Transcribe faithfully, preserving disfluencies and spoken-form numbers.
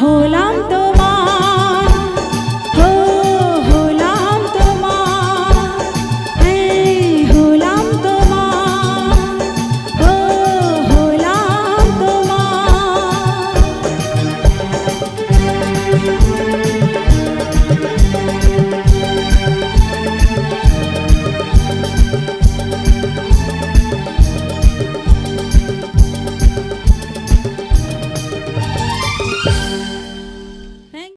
হলাম তো